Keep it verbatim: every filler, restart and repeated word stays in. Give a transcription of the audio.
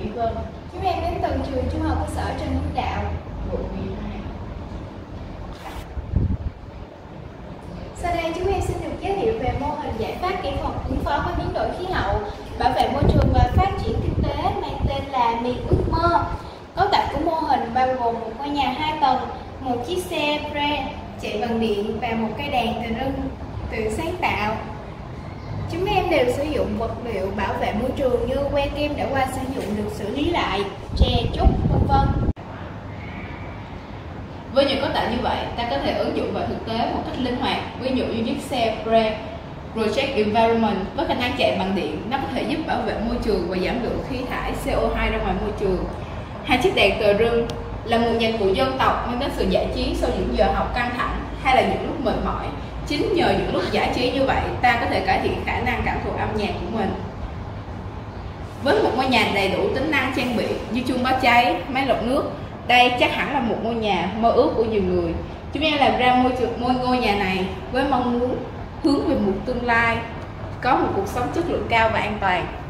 Mĩ Vân. Chúng em đến từ trường trung học cơ sở Trần Đạo, quận mười hai. Sau đây chúng em xin được giới thiệu về mô hình giải pháp kỹ thuật ứng phó với biến đổi khí hậu, bảo vệ môi trường và phát triển kinh tế mang tên là Mĩ ước mơ. Cấu tạo của mô hình bao gồm một ngôi nhà hai tầng, một chiếc xe pre chạy bằng điện và một cây đèn từ rừng tự sáng tạo. Chúng em đều sử dụng vật liệu bảo vệ môi trường như que kem đã qua sử dụng được xử lý lại, tre, trúc, vân vân. Với những cấu tạo như vậy, ta có thể ứng dụng vào thực tế một cách linh hoạt. Ví dụ như chiếc xe pre Project Environment với khả năng chạy bằng điện, nó có thể giúp bảo vệ môi trường và giảm lượng khí thải xê o hai ra ngoài môi trường. Hai chiếc đèn cờ rừng là nguồn nhạc cụ dân tộc mang đến sự giải trí sau những giờ học căng thẳng hay là những lúc mệt mỏi. Chính nhờ những lúc giải trí như vậy, ta có thể cải thiện khả năng cảm thụ âm nhạc của mình. Với một ngôi nhà đầy đủ tính năng trang bị như chuông báo cháy, máy lọc nước, đây chắc hẳn là một ngôi nhà mơ ước của nhiều người. Chúng em làm ra môi trường ngôi ngôi nhà này với mong muốn hướng về một tương lai có một cuộc sống chất lượng cao và an toàn.